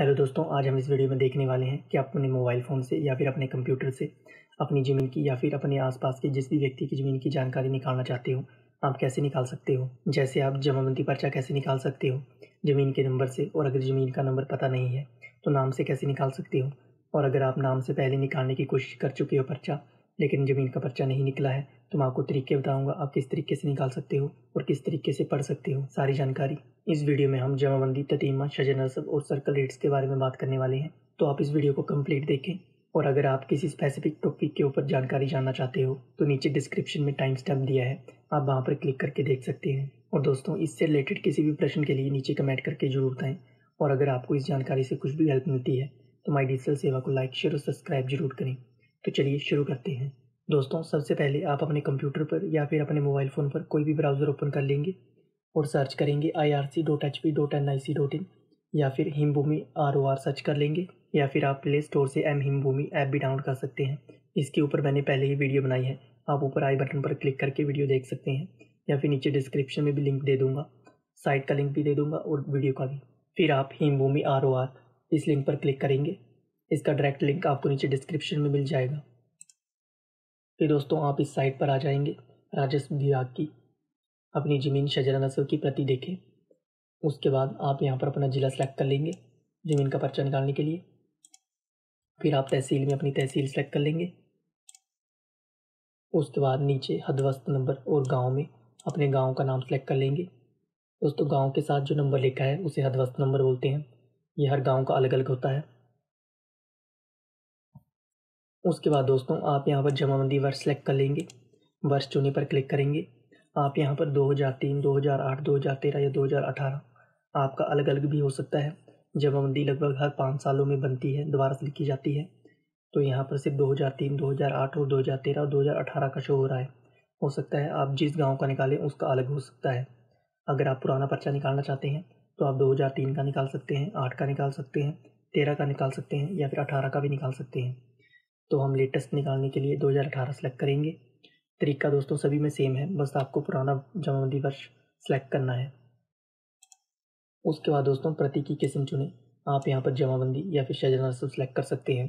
Hello दोस्तों, आज हम इस वीडियो में देखने वाले हैं कि आप अपने मोबाइल फ़ोन से या फिर अपने कंप्यूटर से अपनी ज़मीन की या फिर अपने आसपास के जिस भी व्यक्ति की ज़मीन की जानकारी निकालना चाहते हो, आप कैसे निकाल सकते हो। जैसे आप जमाबंदी पर्चा कैसे निकाल सकते हो ज़मीन के नंबर से, और अगर ज़मीन का नंबर पता नहीं है तो नाम से कैसे निकाल सकते हो। और अगर आप नाम से पहले निकालने की कोशिश कर चुके हो पर्चा, लेकिन ज़मीन का पर्चा नहीं निकला है, तो मैं आपको तरीके बताऊंगा आप किस तरीके से निकाल सकते हो और किस तरीके से पढ़ सकते हो। सारी जानकारी इस वीडियो में हम जमाबंदी, ततीमा, शजरा नसब और सर्कल रेट्स के बारे में बात करने वाले हैं, तो आप इस वीडियो को कंप्लीट देखें। और अगर आप किसी स्पेसिफिक टॉपिक के ऊपर जानकारी जानना चाहते हो तो नीचे डिस्क्रिप्शन में टाइम स्टैम्प दिया है, आप वहाँ पर क्लिक करके देख सकते हैं। और दोस्तों, इससे रिलेटेड किसी भी प्रश्न के लिए नीचे कमेंट करके जरूर बताएं। और अगर आपको इस जानकारी से कुछ भी हेल्प मिलती है तो माई डिजिटल सेवा को लाइक, शेयर और सब्सक्राइब जरूर करें। तो चलिए शुरू करते हैं। दोस्तों, सबसे पहले आप अपने कंप्यूटर पर या फिर अपने मोबाइल फ़ोन पर कोई भी ब्राउज़र ओपन कर लेंगे और सर्च करेंगे irc.hp.nic.in या फिर हिमभूमि ROR सर्च कर लेंगे, या फिर आप प्ले स्टोर से हिमभूमि ऐप भी डाउनलोड कर सकते हैं। इसके ऊपर मैंने पहले ही वीडियो बनाई है, आप ऊपर आई बटन पर क्लिक करके वीडियो देख सकते हैं, या फिर नीचे डिस्क्रिप्शन में भी लिंक दे दूँगा, साइट का लिंक भी दे दूँगा और वीडियो का भी। फिर आप हिमभूमि ROR इस लिंक पर क्लिक करेंगे, इसका डायरेक्ट लिंक आपको नीचे डिस्क्रिप्शन में मिल जाएगा। फिर दोस्तों, आप इस साइट पर आ जाएंगे, राजस्व विभाग की अपनी ज़मीन शजरा नसब की प्रति देखें। उसके बाद आप यहाँ पर अपना ज़िला सेलेक्ट कर लेंगे ज़मीन का पर्चा निकालने के लिए। फिर आप तहसील में अपनी तहसील सेलेक्ट कर लेंगे। उसके बाद नीचे हदवस्त नंबर और गाँव में अपने गाँव का नाम सेलेक्ट कर लेंगे। दोस्तों, गाँव के साथ जो नंबर लिखा है उसे हदवस्त नंबर बोलते हैं, ये हर गाँव का अलग अलग होता है। उसके बाद दोस्तों, आप यहाँ पर जमाबंदी वर्ष सेलेक्ट कर लेंगे, वर्ष चुने पर क्लिक करेंगे। आप यहाँ पर 2003, 2008, 2013 या 2018 आपका अलग अलग भी हो सकता है। जमाबंदी लगभग हर 5 सालों में बनती है, दोबारा से लिखी जाती है। तो यहाँ पर सिर्फ 2003, 2008 और 2013 और 2018 का शो हो रहा है। हो सकता है आप जिस गाँव का निकालें उसका अलग हो सकता है। अगर आप पुराना पर्चा निकालना चाहते हैं तो आप 2003 का निकाल सकते हैं, 8 का निकाल सकते हैं, 13 का निकाल सकते हैं, या फिर 18 का भी निकाल सकते हैं। तो हम लेटेस्ट निकालने के लिए 2018 सेलेक्ट करेंगे। तरीका दोस्तों सभी में सेम है, बस आपको पुराना जमाबंदी वर्ष सेलेक्ट करना है। उसके बाद दोस्तों, प्रति की किस्म चुने, आप यहाँ पर जमाबंदी या फिर शजरा नसब सेलेक्ट कर सकते हैं।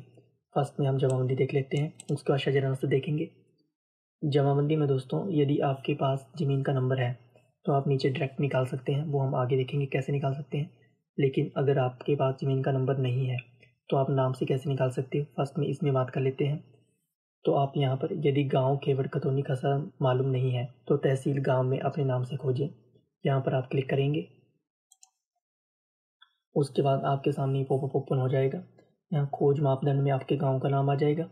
फर्स्ट में हम जमाबंदी देख लेते हैं, उसके बाद शजरा नसब देखेंगे। जमाबंदी में दोस्तों, यदि आपके पास ज़मीन का नंबर है तो आप नीचे डायरेक्ट निकाल सकते हैं, वो हम आगे देखेंगे कैसे निकाल सकते हैं। लेकिन अगर आपके पास ज़मीन का नंबर नहीं है तो आप नाम से कैसे निकाल सकते हो, फर्स्ट में इसमें बात कर लेते हैं। तो आप यहाँ पर यदि गांव खेवड़ खतौनी खसरा मालूम नहीं है तो तहसील गांव में अपने नाम से खोजें, यहाँ पर आप क्लिक करेंगे। उसके बाद आपके सामने पॉपअप ओपन हो जाएगा, यहाँ खोज मापदंड में आपके गांव का नाम आ जाएगा।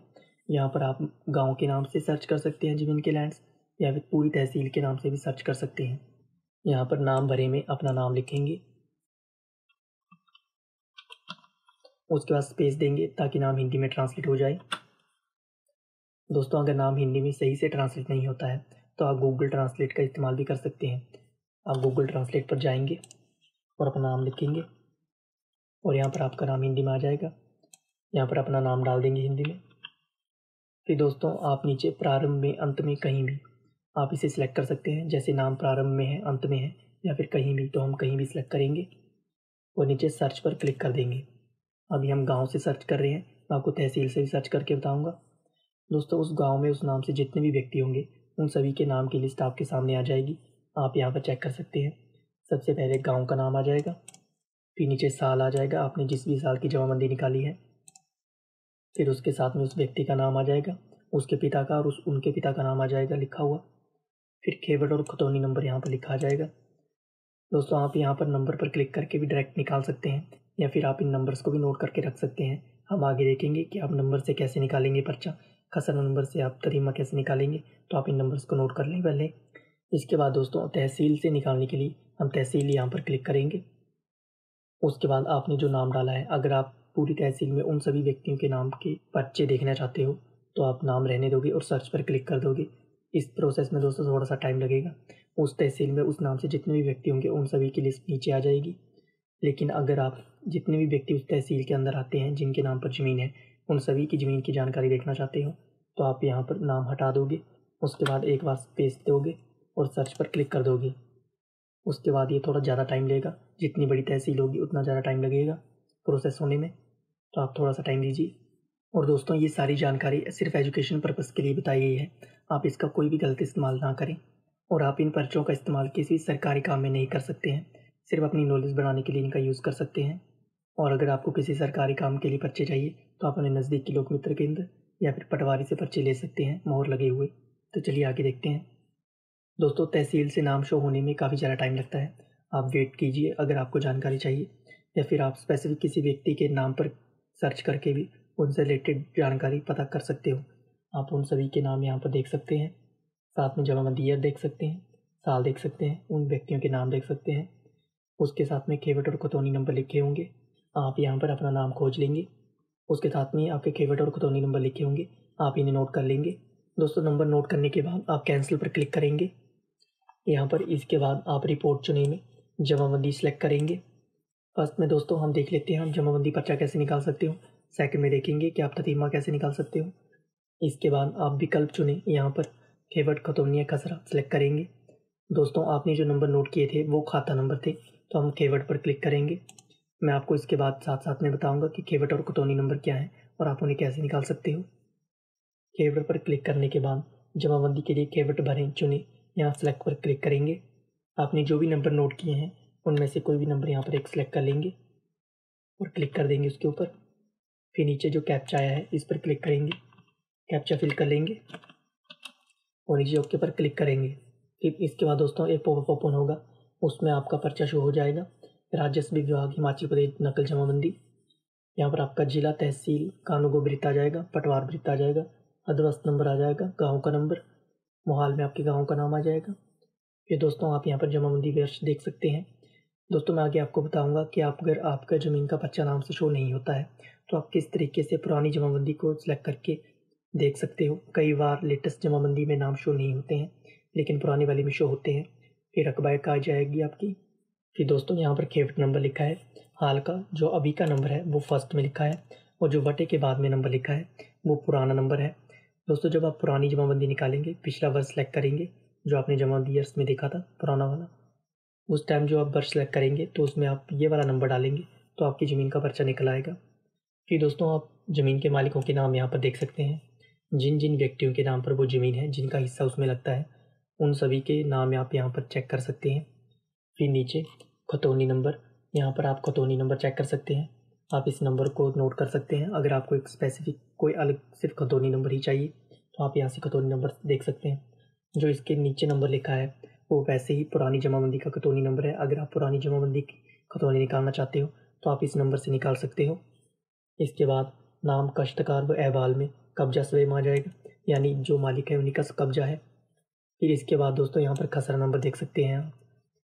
यहाँ पर आप गाँव के नाम से सर्च कर सकते हैं ज़मीन के लैंड्स, या फिर पूरी तहसील के नाम से भी सर्च कर सकते हैं। यहाँ पर नाम भरे में अपना नाम लिखेंगे, उसके बाद स्पेस देंगे ताकि नाम हिंदी में ट्रांसलेट हो जाए। दोस्तों, अगर नाम हिंदी में सही से ट्रांसलेट नहीं होता है तो आप गूगल ट्रांसलेट का इस्तेमाल भी कर सकते हैं। आप गूगल ट्रांसलेट पर जाएंगे और अपना नाम लिखेंगे, और यहाँ पर आपका नाम हिंदी में आ जाएगा। यहाँ पर अपना नाम डाल देंगे हिंदी में। फिर दोस्तों, आप नीचे प्रारंभ में, अंत में, कहीं भी आप इसे सिलेक्ट कर सकते हैं। जैसे नाम प्रारंभ में है, अंत में है, या फिर कहीं भी, तो हम कहीं भी सिलेक्ट करेंगे और नीचे सर्च पर क्लिक कर देंगे। अभी हम गांव से सर्च कर रहे हैं, मैं आपको तहसील से भी सर्च करके बताऊंगा। दोस्तों, उस गांव में उस नाम से जितने भी व्यक्ति होंगे उन सभी के नाम की लिस्ट आपके सामने आ जाएगी, आप यहां पर चेक कर सकते हैं। सबसे पहले गांव का नाम आ जाएगा, फिर नीचे साल आ जाएगा, आपने जिस भी साल की जमाबंदी निकाली है। फिर उसके साथ में उस व्यक्ति का नाम आ जाएगा, उसके पिता का और उनके पिता का नाम आ जाएगा लिखा हुआ। फिर खेवड़ और खतौनी नंबर यहाँ पर लिखा आ जाएगा। दोस्तों, आप यहाँ पर नंबर पर क्लिक करके भी डायरेक्ट निकाल सकते हैं, या फिर आप इन नंबर्स को भी नोट करके रख सकते हैं। हम आगे देखेंगे कि आप नंबर से कैसे निकालेंगे पर्चा, खसरा नंबर से आप तरीमा कैसे निकालेंगे, तो आप इन नंबर्स को नोट कर लें पहले। इसके बाद दोस्तों, तहसील से निकालने के लिए हम तहसील यहाँ पर क्लिक करेंगे। उसके बाद आपने जो नाम डाला है, अगर आप पूरी तहसील में उन सभी व्यक्तियों के नाम के पर्चे देखना चाहते हो तो आप नाम रहने दोगे और सर्च पर क्लिक कर दोगे। इस प्रोसेस में दोस्तों थोड़ा सा टाइम लगेगा। उस तहसील में उस नाम से जितने भी व्यक्ति होंगे उन सभी की लिस्ट नीचे आ जाएगी। लेकिन अगर आप जितने भी व्यक्ति उस तहसील के अंदर आते हैं जिनके नाम पर ज़मीन है, उन सभी की ज़मीन की जानकारी देखना चाहते हो तो आप यहाँ पर नाम हटा दोगे, उसके बाद एक बार स्पेस दोगे और सर्च पर क्लिक कर दोगे। उसके बाद ये थोड़ा ज़्यादा टाइम लेगा, जितनी बड़ी तहसील होगी उतना ज़्यादा टाइम लगेगा। प्रोसेस होने में, तो आप थोड़ा सा टाइम दीजिए। और दोस्तों, ये सारी जानकारी सिर्फ एजुकेशन पर्पज़ के लिए बताई गई है, आप इसका कोई भी गलत इस्तेमाल ना करें। और आप इन पर्चों का इस्तेमाल किसी सरकारी काम में नहीं कर सकते हैं, सिर्फ अपनी नॉलेज बढ़ाने के लिए इनका यूज़ कर सकते हैं। और अगर आपको किसी सरकारी काम के लिए पर्चे चाहिए तो आप अपने नज़दीकी लोक मित्र केंद्र या फिर पटवारी से पर्चे ले सकते हैं, मोहर लगे हुए। तो चलिए आगे देखते हैं। दोस्तों, तहसील से नाम शो होने में काफ़ी ज़्यादा टाइम लगता है, आप वेट कीजिए। अगर आपको जानकारी चाहिए या फिर आप स्पेसिफिक किसी व्यक्ति के नाम पर सर्च करके भी उनसे रिलेटेड जानकारी पता कर सकते हो। आप उन सभी के नाम यहाँ पर देख सकते हैं, साथ में जमाबंदी ईयर देख सकते हैं, साल देख सकते हैं, उन व्यक्तियों के नाम देख सकते हैं। उसके साथ में खेवट और खतौनी नंबर लिखे होंगे, आप यहाँ पर अपना नाम खोज लेंगे। उसके साथ में आपके खेवट और खतौनी नंबर लिखे होंगे, आप इन्हें नोट कर लेंगे। दोस्तों, नंबर नोट करने के बाद आप कैंसिल पर क्लिक करेंगे। यहाँ पर इसके बाद आप रिपोर्ट चुने में जमाबंदी सेलेक्ट करेंगे। फर्स्ट में दोस्तों हम देख लेते हैं हम जमाबंदी पर्चा कैसे निकाल सकते हो। सेकंड में देखेंगे कि आप ततीमा कैसे निकाल सकते हो। इसके बाद आप विकल्प चुने, यहाँ पर खेवट खतौनिया खसरा सेलेक्ट करेंगे। दोस्तों, आपने जो नंबर नोट किए थे वो खाता नंबर थे, तो हम खेवट पर क्लिक करेंगे। मैं आपको इसके बाद साथ साथ में बताऊंगा कि खेवट और खतौनी नंबर क्या है और आप उन्हें कैसे निकाल सकते हो। खेवट पर क्लिक करने के बाद जमाबंदी के लिए खेवट भरें चुने, यहाँ सेलेक्ट पर क्लिक करेंगे। आपने जो भी नंबर नोट किए हैं उनमें से कोई भी नंबर यहाँ पर एक सेलेक्ट कर लेंगे और क्लिक कर देंगे उसके ऊपर। फिर नीचे जो कैप्चा आया है इस पर क्लिक करेंगे, कैप्चा फिल कर लेंगे और नीचे ओके पर क्लिक करेंगे। फिर इसके बाद दोस्तों एक पॉपअप ओपन होगा, उसमें आपका पर्चा शो हो जाएगा। राजस्व विभाग हिमाचल प्रदेश नकल जमाबंदी, यहाँ पर आपका जिला तहसील कानूगो वृत्त आ जाएगा, पटवार वृत्त आ जाएगा, अधवस्त नंबर आ जाएगा, गाँव का नंबर, मोहाल में आपके गाँव का नाम आ जाएगा। फिर दोस्तों आप यहाँ पर जमाबंदी वर्ष देख सकते हैं। दोस्तों, मैं आगे आपको बताऊँगा कि आप अगर आपका ज़मीन का पर्चा नाम से शो नहीं होता है तो आप किस तरीके से पुरानी जमाबंदी को सिलेक्ट करके देख सकते हो। कई बार लेटेस्ट जमाबंदी में नाम शो नहीं होते हैं, लेकिन पुरानी वाली में शो होते हैं। फिर रकबाए का आ जाएगी आपकी। फिर दोस्तों यहाँ पर खेवट नंबर लिखा है, हाल का जो अभी का नंबर है वो फर्स्ट में लिखा है और जो वटे के बाद में नंबर लिखा है वो पुराना नंबर है। दोस्तों, जब आप पुरानी जमाबंदी निकालेंगे पिछला वर्ष सेलेक्ट करेंगे, जो आपने जमाबंदी ईयर्स में देखा था पुराना वाला, उस टाइम जो आप वर्ष सेलेक्ट करेंगे तो उसमें आप ये वाला नंबर डालेंगे तो आपकी ज़मीन का पर्चा निकल आएगा। कि दोस्तों आप ज़मीन के मालिकों के नाम यहाँ पर देख सकते हैं, जिन जिन व्यक्तियों के नाम पर वो ज़मीन है, जिनका हिस्सा उसमें लगता है, उन सभी के नाम आप यहाँ पर चेक कर सकते हैं। फिर नीचे खतौनी नंबर, यहाँ पर आप खतौनी नंबर चेक कर सकते हैं। आप इस नंबर को नोट कर सकते हैं। अगर आपको एक स्पेसिफिक कोई अलग सिर्फ खतौनी नंबर ही चाहिए तो आप यहाँ से खतौनी नंबर देख सकते हैं। जो इसके नीचे नंबर लिखा है वो वैसे ही पुरानी जमाबंदी का खतौनी नंबर है। अगर आप पुरानी जमाबंदी की खतौनी निकालना चाहते हो तो आप इस नंबर से निकाल सकते हो। इसके बाद नाम कश्तकार व अहवाल में कब्जा स्वयं आ जाएगा, यानी जो मालिक है उन्हीं का कब्जा है। फिर इसके बाद दोस्तों यहाँ पर खसरा नंबर देख सकते हैं आप।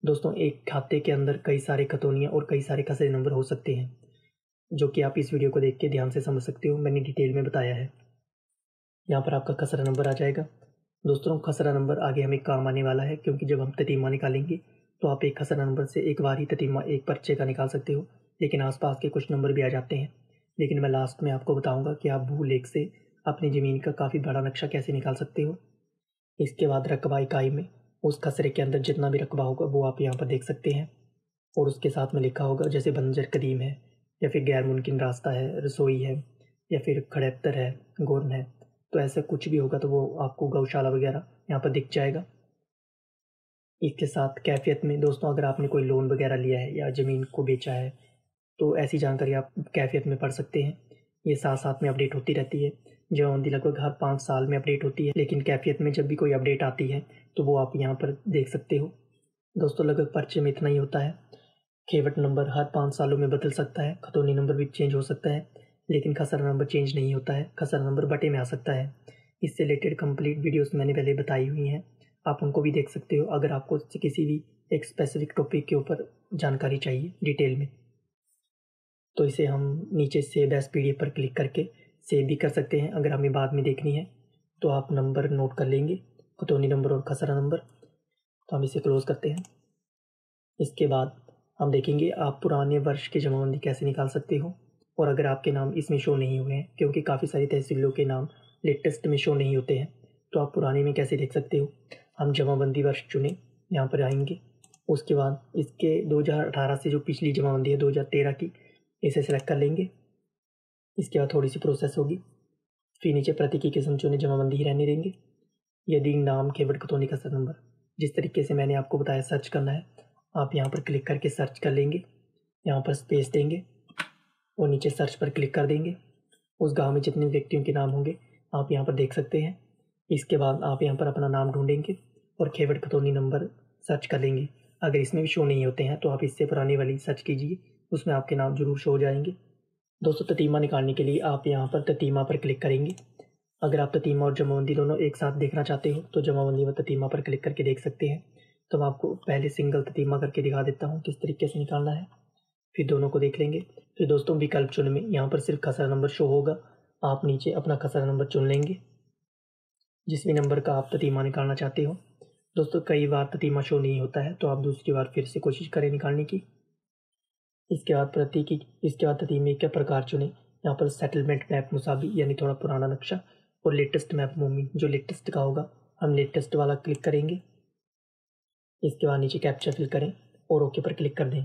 दोस्तों, एक खाते के अंदर कई सारे खतौनियाँ और कई सारे खसरे नंबर हो सकते हैं, जो कि आप इस वीडियो को देख के ध्यान से समझ सकते हो, मैंने डिटेल में बताया है। यहाँ पर आपका खसरा नंबर आ जाएगा। दोस्तों, खसरा नंबर आगे हमें काम आने वाला है, क्योंकि जब हम ततीमा निकालेंगे तो आप एक खसरा नंबर से एक बार ही ततीमा एक पर्चे का निकाल सकते हो, लेकिन आसपास के कुछ नंबर भी आ जाते हैं। लेकिन मैं लास्ट में आपको बताऊंगा कि आप भूलेख से अपनी ज़मीन का काफ़ी बड़ा नक्शा कैसे निकाल सकते हो। इसके बाद रकबा इकाई में उस खसरे के अंदर जितना भी रकबा होगा वो आप यहाँ पर देख सकते हैं, और उसके साथ में लिखा होगा जैसे बंजर कदीम है, या फिर गैर मुमकिन रास्ता है, रसोई है, या फिर खड़ेपतर है, गोरन है। तो ऐसा कुछ भी होगा तो वो आपको गौशाला वगैरह यहाँ पर दिख जाएगा। इसके साथ कैफियत में दोस्तों, अगर आपने कोई लोन वगैरह लिया है या ज़मीन को बेचा है तो ऐसी जानकारी आप कैफियत में पढ़ सकते हैं। ये साथ साथ में अपडेट होती रहती है, जमाबंदी लगभग हर 5 साल में अपडेट होती है, लेकिन कैफियत में जब भी कोई अपडेट आती है तो वो आप यहाँ पर देख सकते हो। दोस्तों, लगभग पर्चे में इतना ही होता है। खेवट नंबर हर 5 सालों में बदल सकता है, खतौनी नंबर भी चेंज हो सकता है, लेकिन खसरा नंबर चेंज नहीं होता है। खसरा नंबर बटे में आ सकता है। इससे रिलेटेड कंप्लीट वीडियोज़ मैंने पहले बताई हुई हैं, आप उनको भी देख सकते हो अगर आपको किसी भी एक स्पेसिफिक टॉपिक के ऊपर जानकारी चाहिए डिटेल में। तो इसे हम नीचे सेव एस पीडीएफ पर क्लिक करके सेव भी कर सकते हैं, अगर हमें बाद में देखनी है तो। आप नंबर नोट कर लेंगे, खतौनी नंबर और खसरा नंबर। तो हम इसे क्लोज़ करते हैं। इसके बाद हम देखेंगे आप पुराने वर्ष की जमाबंदी कैसे निकाल सकते हो। और अगर आपके नाम इसमें शो नहीं हुए हैं, क्योंकि काफ़ी सारी तहसीलों के नाम लेटेस्ट में शो नहीं होते हैं, तो आप पुराने में कैसे देख सकते हो। हम जमाबंदी वर्ष चुने, यहाँ पर आएंगे। उसके बाद इसके 2018 से जो पिछली जमाबंदी है 2013 की, इसे सेलेक्ट कर लेंगे। इसके बाद थोड़ी सी प्रोसेस होगी, फिर नीचे प्रतीक की किस्म चुने, जमाबंदी ही रहने देंगे। यदि नाम केवट कतौनी का सर नंबर, जिस तरीके से मैंने आपको बताया सर्च करना है, आप यहाँ पर क्लिक करके सर्च कर लेंगे। यहाँ पर स्पेस देंगे और नीचे सर्च पर क्लिक कर देंगे। उस गाँव में जितने व्यक्तियों के नाम होंगे आप यहाँ पर देख सकते हैं। इसके बाद आप यहाँ पर अपना नाम ढूंढेंगे और केवट कतौनी नंबर सर्च कर लेंगे। अगर इसमें भी शो नहीं होते हैं तो आप इससे पुरानी वाली सर्च कीजिए, उसमें आपके नाम जरूर शो हो जाएंगे। दोस्तों, ततीमा निकालने के लिए आप यहाँ पर ततीमा पर क्लिक करेंगे। अगर आप ततीमा और जमाबंदी दोनों एक साथ देखना चाहते हो तो जमाबंदी व ततीमा पर क्लिक करके देख सकते हैं। तो मैं आपको पहले सिंगल ततीमा करके दिखा देता हूँ किस तरीके से निकालना है, फिर दोनों को देख लेंगे। फिर दोस्तों, विकल्प चुन में यहाँ पर सिर्फ खसरा नंबर शो होगा। आप नीचे अपना खसरा नंबर चुन लेंगे, जिस भी नंबर का आप ततीमा निकालना चाहते हो। दोस्तों, कई बार ततीमा शो नहीं होता है तो आप दूसरी बार फिर से कोशिश करें निकालने की। इसके बाद ततीमे का प्रकार चुने। यहाँ पर सेटलमेंट मैप मुसाबी यानी थोड़ा पुराना नक्शा और लेटेस्ट मैप भूमि जो लेटेस्ट का होगा, हम लेटेस्ट वाला क्लिक करेंगे। इसके बाद नीचे कैप्चा फिल करें और ओके पर क्लिक कर दें।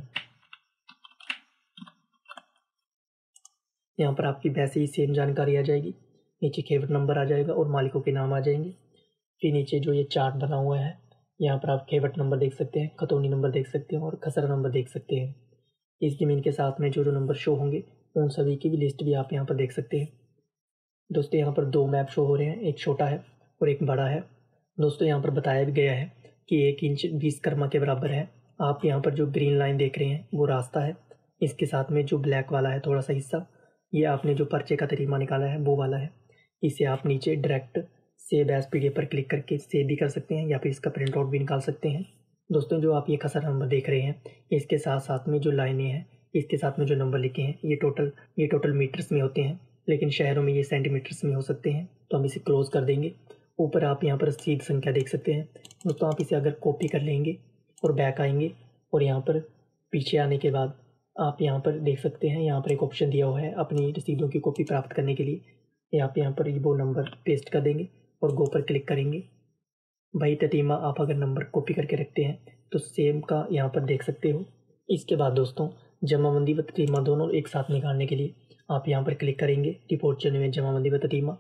यहाँ पर आपकी वैसे ही सेम जानकारी आ जाएगी। नीचे केवट नंबर आ जाएगा और मालिकों के नाम आ जाएंगे। फिर नीचे जो ये चार्ट बना हुआ है, यहाँ पर आप केवट नंबर देख सकते हैं, खतौनी नंबर देख सकते हैं और खसरा नंबर देख सकते हैं। इस ज़मीन के साथ में जो जो नंबर शो होंगे उन सभी की भी लिस्ट भी आप यहाँ पर देख सकते हैं। दोस्तों, यहाँ पर दो मैप शो हो रहे हैं, एक छोटा है और एक बड़ा है। दोस्तों, यहाँ पर बताया भी गया है कि 1 इंच 20 कर्मा के बराबर है। आप यहाँ पर जो ग्रीन लाइन देख रहे हैं वो रास्ता है, इसके साथ में जो ब्लैक वाला है थोड़ा सा हिस्सा, ये आपने जो पर्चे का ततीमा निकाला है वो वाला है। इसे आप नीचे डायरेक्ट सेव एज PDF पर क्लिक करके सेव भी कर सकते हैं या फिर इसका प्रिंट आउट भी निकाल सकते हैं। दोस्तों, जो आप ये खसरा नंबर देख रहे हैं, इसके साथ साथ में जो लाइनें हैं, इसके साथ में जो नंबर लिखे हैं, ये टोटल मीटर्स में होते हैं, लेकिन शहरों में ये सेंटीमीटर्स में हो सकते हैं। तो हम इसे क्लोज कर देंगे। ऊपर आप यहाँ पर सीध संख्या देख सकते हैं। दोस्तों, आप इसे अगर कॉपी कर लेंगे और बैक आएंगे और यहाँ पर पीछे आने के बाद आप यहाँ पर देख सकते हैं, यहाँ पर एक ऑप्शन दिया हुआ है अपनी रसीदों की कॉपी प्राप्त करने के लिए। आप यहाँ पर वो नंबर पेस्ट कर देंगे और गो पर क्लिक करेंगे। भाई ततीमा आप अगर नंबर कॉपी करके रखते हैं तो सेम का यहाँ पर देख सकते हो। इसके बाद दोस्तों, जमाबंदी व ततीमा दोनों एक साथ निकालने के लिए आप यहाँ पर क्लिक करेंगे। रिपोर्ट चुने में जमाबंदी व ततीमा,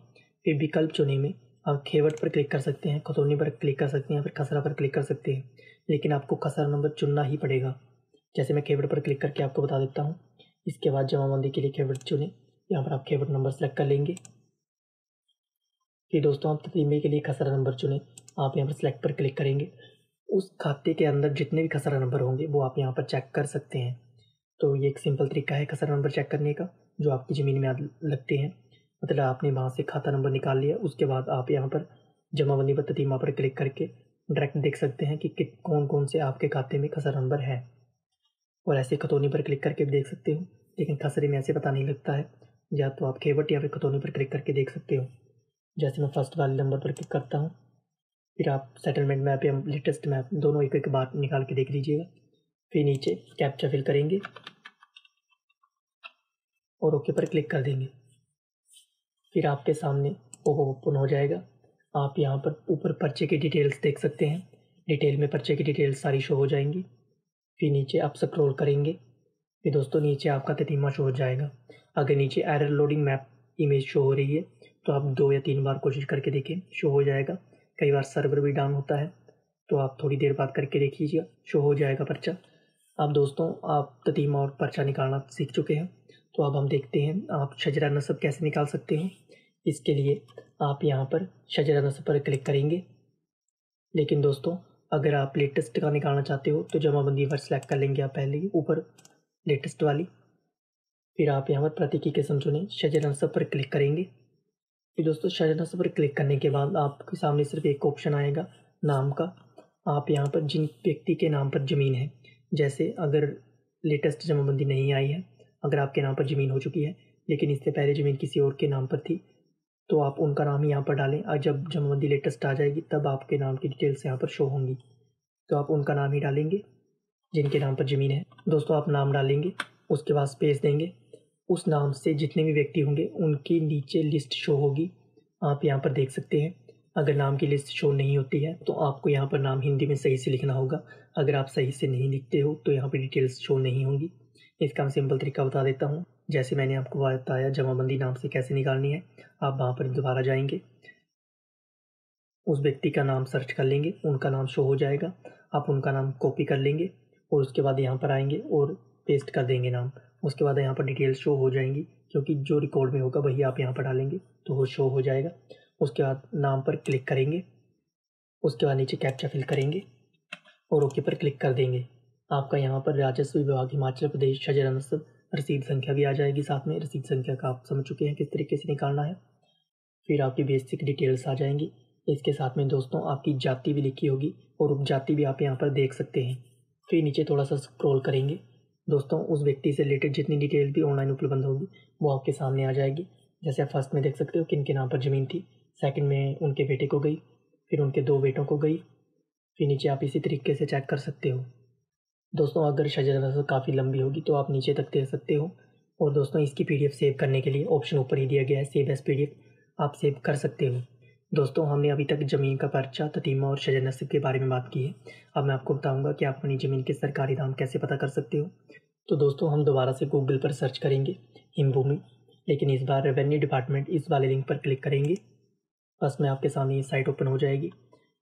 फिर विकल्प चुने में आप खेवट पर क्लिक कर सकते हैं, खतौनी पर क्लिक कर सकते हैं, फिर खसरा पर क्लिक कर सकते हैं, लेकिन आपको खसरा नंबर चुनना ही पड़ेगा। जैसे मैं खेवट पर क्लिक करके आपको बता देता हूँ। इसके बाद जमाबंदी के लिए खेवट चुने, यहाँ पर आप खेवट नंबर सेलेक्ट कर लेंगे। फिर दोस्तों, आप ततीमे के लिए खसरा नंबर चुने, आप यहाँ पर सिलेक्ट पर क्लिक करेंगे। उस खाते के अंदर जितने भी खसरा नंबर होंगे वो आप यहाँ पर चेक कर सकते हैं। तो ये एक सिंपल तरीका है खसरा नंबर चेक करने का, जो आपकी ज़मीन में लगते हैं। मतलब आपने वहाँ से खाता नंबर निकाल लिया, उसके बाद आप यहाँ पर जमाबंदी व ततीमा पर क्लिक करके डायरेक्ट देख सकते हैं कि कौन कौन से आपके खाते में खसरा नंबर है। और ऐसे खतौनी पर क्लिक करके भी देख सकते हो, लेकिन खसरे में ऐसे पता नहीं लगता है। या तो आप खेवट या फिर खतौनी पर क्लिक करके देख सकते हो। जैसे मैं फर्स्ट वाले नंबर पर क्लिक करता हूँ, फिर आप सेटलमेंट मैप या लेटेस्ट मैप दोनों एक एक बार निकाल के देख लीजिएगा। फिर नीचे कैप्चा फिल करेंगे और ओके पर क्लिक कर देंगे। फिर आपके सामने वो ओपन हो जाएगा। आप यहाँ पर ऊपर पर्चे की डिटेल्स देख सकते हैं। डिटेल में पर्चे की डिटेल्स सारी शो हो जाएंगी। फिर नीचे आप स्क्रॉल करेंगे, फिर दोस्तों नीचे आपका ततीमा शो हो जाएगा। अगर नीचे error loading map image show हो रही है तो आप 2 या 3 बार कोशिश करके देखें, शो हो जाएगा। कई बार सर्वर भी डाउन होता है तो आप थोड़ी देर बाद करके देखिएगा, शो हो जाएगा पर्चा। अब दोस्तों, आप ततीमा और पर्चा निकालना सीख चुके हैं, तो अब हम देखते हैं आप शजरा नसब कैसे निकाल सकते हो। इसके लिए आप यहाँ पर शजरा नसब पर क्लिक करेंगे। लेकिन दोस्तों, अगर आप लेटेस्ट का निकालना चाहते हो तो जमाबंदी पर सेलेक्ट कर लेंगे आप पहले ही ऊपर लेटेस्ट वाली। फिर आप यहाँ पर प्रतीक की किस्म चुने, शजरा नसब पर क्लिक करेंगे। फिर दोस्तों, शजरा नसब पर क्लिक करने के बाद आपके सामने सिर्फ एक ऑप्शन आएगा नाम का। आप यहाँ पर जिन व्यक्ति के नाम पर ज़मीन है, जैसे अगर लेटेस्ट जमाबंदी नहीं आई है, अगर आपके नाम पर ज़मीन हो चुकी है लेकिन इससे पहले ज़मीन किसी और के नाम पर थी, तो आप उनका नाम यहाँ पर डालें। और जब जमाबंदी लेटेस्ट आ जाएगी तब आपके नाम की डिटेल्स यहाँ पर शो होंगी, तो आप उनका नाम ही डालेंगे जिनके नाम पर ज़मीन है। दोस्तों, आप नाम डालेंगे, उसके बाद स्पेस देंगे। उस नाम से जितने भी व्यक्ति होंगे उनकी नीचे लिस्ट शो होगी, आप यहाँ पर देख सकते हैं। अगर नाम की लिस्ट शो नहीं होती है तो आपको यहाँ पर नाम हिंदी में सही से लिखना होगा। अगर आप सही से नहीं लिखते हो तो यहाँ पर डिटेल्स शो नहीं होंगी। इसका मैं सिंपल तरीका बता देता हूँ। जैसे मैंने आपको बताया जमाबंदी नाम से कैसे निकालनी है, आप वहाँ पर दोबारा जाएंगे, उस व्यक्ति का नाम सर्च कर लेंगे, उनका नाम शो हो जाएगा, आप उनका नाम कॉपी कर लेंगे और उसके बाद यहाँ पर आएंगे और पेस्ट कर देंगे नाम। उसके बाद यहाँ पर डिटेल्स शो हो जाएंगी, क्योंकि जो रिकॉर्ड में होगा वही आप यहाँ पर डालेंगे तो वो शो हो जाएगा। उसके बाद नाम पर क्लिक करेंगे, उसके बाद नीचे कैप्चा फिल करेंगे और ओके पर क्लिक कर देंगे। आपका यहाँ पर राजस्व विभाग हिमाचल प्रदेश शजरा नसब रसीद संख्या भी आ जाएगी साथ में। रसीद संख्या का आप समझ चुके हैं किस तरीके से निकालना है। फिर आपकी बेसिक डिटेल्स आ जाएंगी, इसके साथ में दोस्तों आपकी जाति भी लिखी होगी और उपजाति भी आप यहाँ पर देख सकते हैं। फिर नीचे थोड़ा सा स्क्रॉल करेंगे दोस्तों, उस व्यक्ति से रिलेटेड जितनी डिटेल भी ऑनलाइन उपलब्ध होगी वो आपके सामने आ जाएगी। जैसे आप फर्स्ट में देख सकते हो किन के नाम पर ज़मीन थी, सेकंड में उनके बेटे को गई, फिर उनके दो बेटों को गई। फिर नीचे आप इसी तरीके से चेक कर सकते हो दोस्तों। अगर शजरा नसब काफ़ी लंबी होगी तो आप नीचे तक देख सकते हो। और दोस्तों इसकी पीडीएफ सेव करने के लिए ऑप्शन ऊपर ही दिया गया है, सेव एज पीडीएफ, आप सेव कर सकते हो। दोस्तों हमने अभी तक ज़मीन का पर्चा, ततीमा और शजरा नसब के बारे में बात की है। अब मैं आपको बताऊंगा कि आप अपनी ज़मीन के सरकारी दाम कैसे पता कर सकते हो। तो दोस्तों हम दोबारा से गूगल पर सर्च करेंगे हिमभूमि, लेकिन इस बार रेवेन्यू डिपार्टमेंट इस वाले लिंक पर क्लिक करेंगे। बस में आपके सामने ये साइट ओपन हो जाएगी।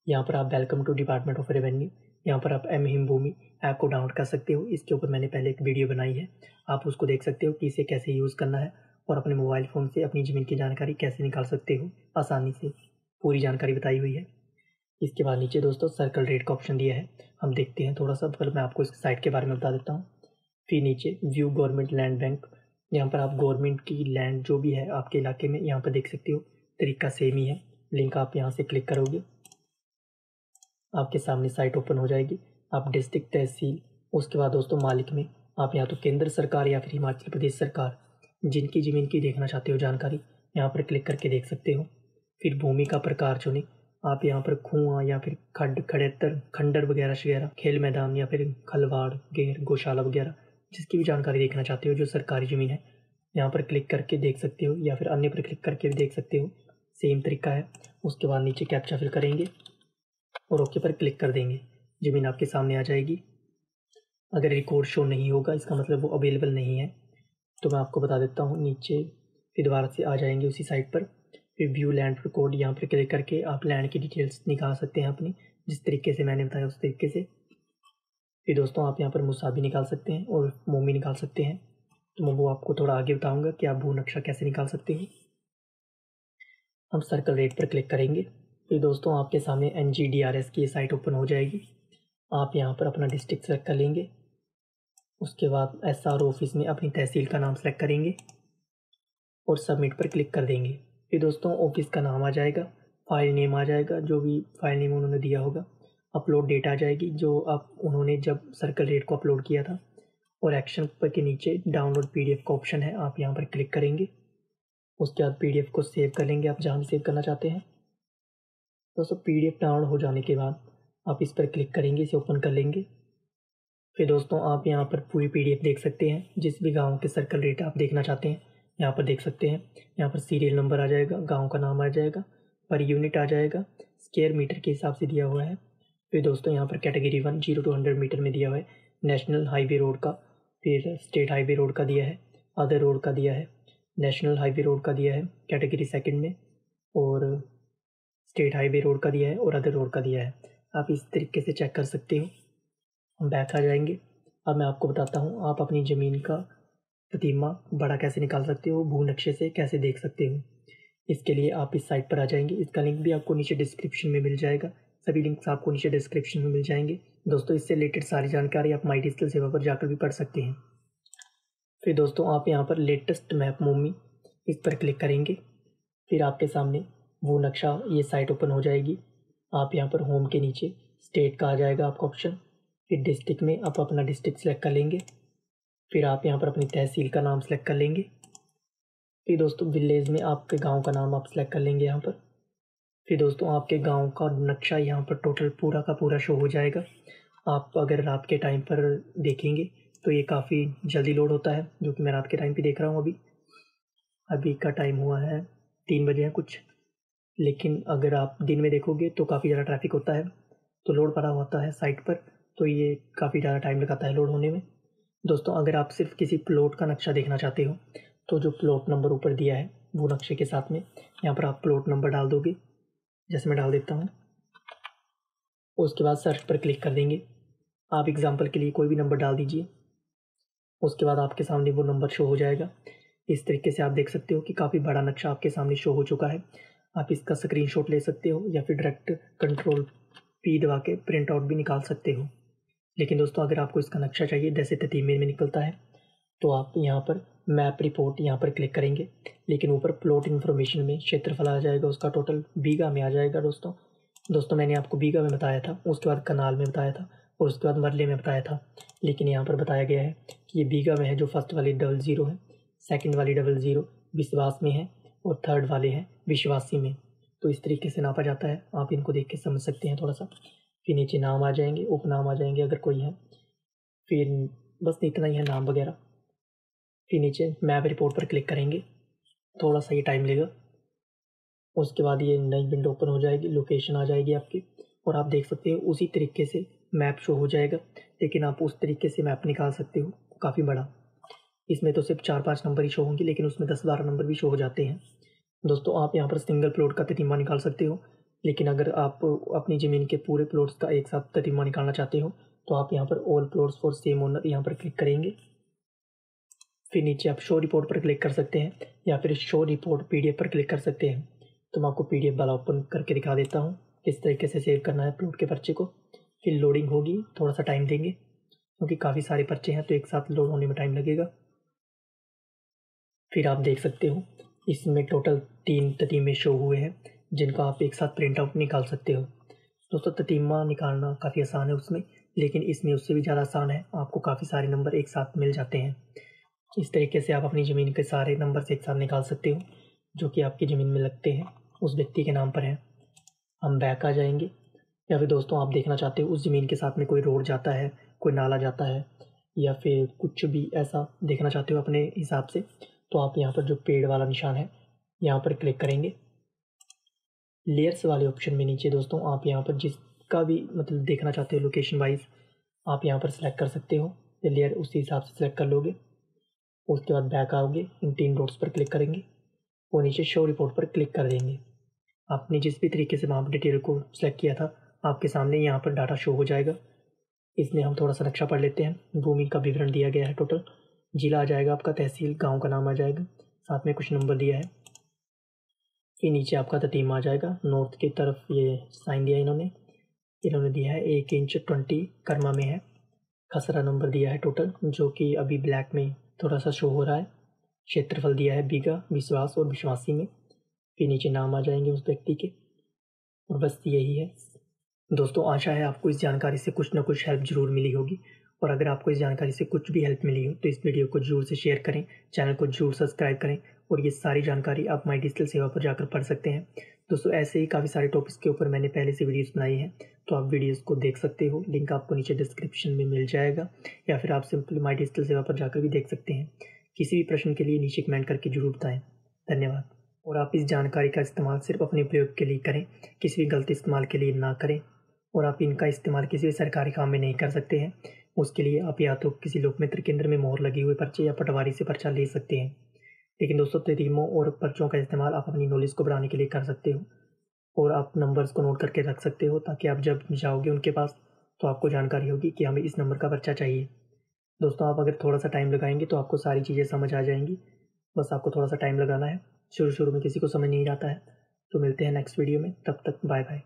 यहाँ पर आप welcome to department of revenue, यहाँ पर आप एम हिमभूमि ऐप को डाउनलोड कर सकते हो। इसके ऊपर मैंने पहले एक वीडियो बनाई है, आप उसको देख सकते हो कि इसे कैसे यूज़ करना है और अपने मोबाइल फ़ोन से अपनी ज़मीन की जानकारी कैसे निकाल सकते हो आसानी से, पूरी जानकारी बताई हुई है। इसके बाद नीचे दोस्तों सर्कल रेट का ऑप्शन दिया है, हम देखते हैं थोड़ा सा, पर मैं आपको इस साइट के बारे में बता देता हूँ। फिर नीचे व्यू गवर्नमेंट लैंड बैंक, यहाँ पर आप गवर्नमेंट की लैंड जो भी है आपके इलाके में यहाँ पर देख सकते हो। तरीका सेम ही है, लिंक आप यहाँ से क्लिक करोगे, आपके सामने साइट ओपन हो जाएगी। आप डिस्ट्रिक्ट, तहसील, उसके बाद दोस्तों मालिक में आप या तो केंद्र सरकार या फिर हिमाचल प्रदेश सरकार, जिनकी ज़मीन की देखना चाहते हो जानकारी, यहाँ पर क्लिक करके देख सकते हो। फिर भूमि का प्रकार चुने, आप यहाँ पर कुआँ या फिर खड्ड, खड़ेतर, खंडर वगैरह वगैरह, खेल मैदान या फिर खलवाड़, घेर, गौशाला वगैरह, जिसकी भी जानकारी देखना चाहते हो जो सरकारी ज़मीन है, यहाँ पर क्लिक करके देख सकते हो या फिर अन्य पर क्लिक करके भी देख सकते हो, सेम तरीका है। उसके बाद नीचे कैप्चा फिल करेंगे और ओके पर क्लिक कर देंगे, ज़मीन आपके सामने आ जाएगी। अगर रिकॉर्ड शो नहीं होगा इसका मतलब वो अवेलेबल नहीं है, तो मैं आपको बता देता हूँ। नीचे फिर दोबारा से आ जाएंगे उसी साइट पर, फिर व्यू लैंड रिकॉर्ड, यहाँ पर क्लिक करके आप लैंड की डिटेल्स निकाल सकते हैं अपनी, जिस तरीके से मैंने बताया उस तरीके से। फिर दोस्तों आप यहाँ पर मुसाबी निकाल सकते हैं और मोमी निकाल सकते हैं, तो मैं वो आपको थोड़ा आगे बताऊँगा कि आप भूनक्शा कैसे निकाल सकते हैं। हम सर्कल रेट पर क्लिक करेंगे, फिर दोस्तों आपके सामने NGDRS की साइट ओपन हो जाएगी। आप यहाँ पर अपना डिस्ट्रिक्ट सेलेक्ट कर लेंगे, उसके बाद SRO ऑफिस में अपनी तहसील का नाम सेलेक्ट करेंगे और सबमिट पर क्लिक कर देंगे। फिर दोस्तों ऑफिस का नाम आ जाएगा, फाइल नेम आ जाएगा, जो भी फाइल नेम उन्होंने दिया होगा, अपलोड डेट आ जाएगी जो आप उन्होंने जब सर्कल रेट को अपलोड किया था, और एक्शन पर के नीचे डाउनलोड PDF का ऑप्शन है, आप यहाँ पर क्लिक करेंगे। उसके बाद PDF को सेव कर लेंगे, आप जहाँ भी सेव करना चाहते हैं। दोस्तों PDF डाउनलोड हो जाने के बाद आप इस पर क्लिक करेंगे, इसे ओपन कर लेंगे। फिर दोस्तों आप यहाँ पर पूरी PDF देख सकते हैं, जिस भी गांव के सर्कल रेट आप देखना चाहते हैं यहाँ पर देख सकते हैं। यहाँ पर सीरियल नंबर आ जाएगा, गांव का नाम आ जाएगा, पर यूनिट आ जाएगा, स्क्वायर मीटर के हिसाब से दिया हुआ है। फिर दोस्तों यहाँ पर कैटेगरी 1 0 to 100 मीटर में दिया हुआ है, नेशनल हाईवे रोड का, फिर स्टेट हाईवे रोड का दिया है, अदर रोड का दिया है, नेशनल हाईवे रोड का दिया है कैटेगरी 2 में, और स्टेट हाईवे रोड का दिया है और अदर रोड का दिया है। आप इस तरीके से चेक कर सकते हो। हम बैक आ जाएंगे। अब मैं आपको बताता हूँ आप अपनी ज़मीन का ततीमा बड़ा कैसे निकाल सकते हो, भूनक्शे से कैसे देख सकते हो। इसके लिए आप इस साइट पर आ जाएंगे, इसका लिंक भी आपको नीचे डिस्क्रिप्शन में मिल जाएगा, सभी लिंक्स आपको नीचे डिस्क्रिप्शन में मिल जाएंगे। दोस्तों इससे रिलेटेड सारी जानकारी आप mydigitalseva पर जाकर भी पढ़ सकते हैं। फिर दोस्तों आप यहाँ पर लेटेस्ट मैप मोमी, इस पर क्लिक करेंगे, फिर आपके सामने भूनक्शा ये साइट ओपन हो जाएगी। आप यहाँ पर होम के नीचे स्टेट का आ जाएगा आपका ऑप्शन, फिर डिस्ट्रिक्ट में आप अपना डिस्ट्रिक्ट सेलेक्ट कर लेंगे, फिर आप यहाँ पर अपनी तहसील का नाम सेलेक्ट कर लेंगे। फिर दोस्तों विलेज में आपके गाँव का नाम आप सेलेक्ट कर लेंगे यहाँ पर। फिर दोस्तों आपके गाँव का नक्शा यहाँ पर टोटल पूरा का पूरा शो हो जाएगा। आप अगर रात के टाइम पर देखेंगे तो ये काफ़ी जल्दी लोड होता है, जो कि मैं रात के टाइम पे देख रहा हूँ। अभी का टाइम हुआ है 3 बजे है कुछ, लेकिन अगर आप दिन में देखोगे तो काफ़ी ज़्यादा ट्रैफिक होता है, तो लोड पड़ा होता है साइट पर, तो ये काफ़ी ज़्यादा टाइम लगाता है लोड होने में। दोस्तों अगर आप सिर्फ किसी प्लॉट का नक्शा देखना चाहते हो तो जो प्लॉट नंबर ऊपर दिया है वो नक्शे के साथ में यहाँ पर आप प्लॉट नंबर डाल दोगे, जैसे मैं डाल देता हूँ। उसके बाद सर्च पर क्लिक कर देंगे। आप एग्जांपल के लिए कोई भी नंबर डाल दीजिए। उसके बाद आपके सामने वो नंबर शो हो जाएगा। इस तरीके से आप देख सकते हो कि काफ़ी बड़ा नक्शा आपके सामने शो हो चुका है। आप इसका स्क्रीनशॉट ले सकते हो या फिर डायरेक्ट Ctrl+P दबा के प्रिंट आउट भी निकाल सकते हो। लेकिन दोस्तों अगर आपको इसका नक्शा चाहिए जैसे ततीमे में निकलता है तो आप यहाँ पर मैप रिपोर्ट यहाँ पर क्लिक करेंगे, लेकिन ऊपर प्लॉट इन्फॉर्मेशन में क्षेत्रफल आ जाएगा, उसका टोटल बीघा में आ जाएगा। दोस्तों मैंने आपको बीघा में बताया था, उसके बाद कनाल में बताया था और उसके बाद मरले में बताया था, लेकिन यहाँ पर बताया गया है कि ये बीघा में है, जो फर्स्ट वाली 00 है, सेकंड वाली 00 विश्वास में है और थर्ड वाले हैं विश्वासी में। तो इस तरीके से नापा जाता है। आप इनको देख के समझ सकते हैं थोड़ा सा। फिर नीचे नाम आ जाएंगे, उपनाम आ जाएंगे अगर कोई है, फिर बस इतना ही है नाम वगैरह। फिर नीचे मैप रिपोर्ट पर क्लिक करेंगे, थोड़ा सा ये टाइम लेगा। उसके बाद ये नई विंडो ओपन हो जाएगी, लोकेशन आ जाएगी आपकी और आप देख सकते हो उसी तरीके से मैप शो हो जाएगा। लेकिन आप उस तरीके से मैप निकाल सकते हो, काफ़ी बड़ा। इसमें तो सिर्फ 4-5 नंबर ही शो होंगे, लेकिन उसमें 10-12 नंबर भी शो हो जाते हैं। दोस्तों आप यहाँ पर सिंगल प्लॉट का ततीमा निकाल सकते हो, लेकिन अगर आप अपनी ज़मीन के पूरे प्लॉट्स का एक साथ ततीमा निकालना चाहते हो तो आप यहाँ पर all plots for same owner यहाँ पर क्लिक करेंगे। फिर नीचे आप शो रिपोर्ट पर क्लिक कर सकते हैं या फिर शो रिपोर्ट PDF पर क्लिक कर सकते हैं। तो मैं आपको PDF वाला ओपन करके दिखा देता हूँ किस तरीके से सेव करना है प्लॉट के पर्चे को। फिर लोडिंग होगी, थोड़ा सा टाइम देंगे क्योंकि काफ़ी सारे पर्चे हैं तो एक साथ लोड होने में टाइम लगेगा। फिर आप देख सकते हो इसमें टोटल 3 ततीमे शो हुए हैं जिनका आप एक साथ प्रिंट आउट निकाल सकते हो। दोस्तों ततीमा निकालना काफ़ी आसान है उसमें, लेकिन इसमें उससे भी ज़्यादा आसान है। आपको काफ़ी सारे नंबर एक साथ मिल जाते हैं। इस तरीके से आप अपनी ज़मीन के सारे नंबर एक साथ निकाल सकते हो जो कि आपकी ज़मीन में लगते हैं, उस व्यक्ति के नाम पर है। हम बैक आ जाएंगे। या फिर दोस्तों आप देखना चाहते हो उस ज़मीन के साथ में कोई रोड जाता है, कोई नाला जाता है, या फिर कुछ भी ऐसा देखना चाहते हो अपने हिसाब से, तो आप यहाँ पर जो पेड़ वाला निशान है यहाँ पर क्लिक करेंगे। लेयर्स वाले ऑप्शन में नीचे दोस्तों आप यहाँ पर जिसका भी मतलब देखना चाहते हो लोकेशन वाइज आप यहाँ पर सिलेक्ट कर सकते हो, या लेयर उसी हिसाब से सिलेक्ट कर लोगे। उसके बाद बैक आओगे, इन 3 डॉट्स पर क्लिक करेंगे और नीचे शो रिपोर्ट पर क्लिक कर देंगे। आपने जिस भी तरीके से वहाँ पर डिटेल को सिलेक्ट किया था आपके सामने यहाँ पर डाटा शो हो जाएगा। इसमें हम थोड़ा सा नक्शा पढ़ लेते हैं। भूमि का विवरण दिया गया है, टोटल जिला आ जाएगा आपका, तहसील गांव का नाम आ जाएगा, साथ में कुछ नंबर दिया है। फिर नीचे आपका ततीमा आ जाएगा। नॉर्थ की तरफ ये साइन दिया इन्होंने दिया है 1 इंच 20 कर्मा में है। खसरा नंबर दिया है टोटल जो कि अभी ब्लैक में थोड़ा सा शो हो रहा है। क्षेत्रफल दिया है बीघा, विश्वास और विश्वासी में। फिर नीचे नाम आ जाएंगे उस व्यक्ति के और बस यही है। दोस्तों आशा है आपको इस जानकारी से कुछ ना कुछ हेल्प ज़रूर मिली होगी, और अगर आपको इस जानकारी से कुछ भी हेल्प मिली हो तो इस वीडियो को ज़रूर से शेयर करें, चैनल को ज़रूर सब्सक्राइब करें। और ये सारी जानकारी आप माय डिजिटल सेवा पर जाकर पढ़ सकते हैं। दोस्तों ऐसे ही काफ़ी सारे टॉपिक्स के ऊपर मैंने पहले से वीडियोस बनाई हैं, तो आप वीडियोस को देख सकते हो। लिंक आपको नीचे डिस्क्रिप्शन में मिल जाएगा, या फिर आप सिंपली माय डिजिटल सेवा पर जाकर भी देख सकते हैं। किसी भी प्रश्न के लिए नीचे कमेंट करके जरूर बताएँ। धन्यवाद। और आप इस जानकारी का इस्तेमाल सिर्फ अपने उपयोग के लिए करें, किसी भी गलत इस्तेमाल के लिए ना करें। और आप इनका इस्तेमाल किसी भी सरकारी काम में नहीं कर सकते हैं। उसके लिए आप या तो किसी लोकमित्र केंद्र में मोहर लगे हुए पर्चे या पटवारी से पर्चा ले सकते हैं। लेकिन दोस्तों ततीमों और पर्चों का इस्तेमाल आप अपनी नॉलेज को बढ़ाने के लिए कर सकते हो, और आप नंबर्स को नोट करके रख सकते हो ताकि आप जब जाओगे उनके पास तो आपको जानकारी होगी कि हमें इस नंबर का पर्चा चाहिए। दोस्तों आप अगर थोड़ा सा टाइम लगाएंगे तो आपको सारी चीज़ें समझ आ जाएंगी, बस आपको थोड़ा सा टाइम लगाना है। शुरू में किसी को समझ नहीं आता है। तो मिलते हैं नेक्स्ट वीडियो में, तब तक बाय बाय।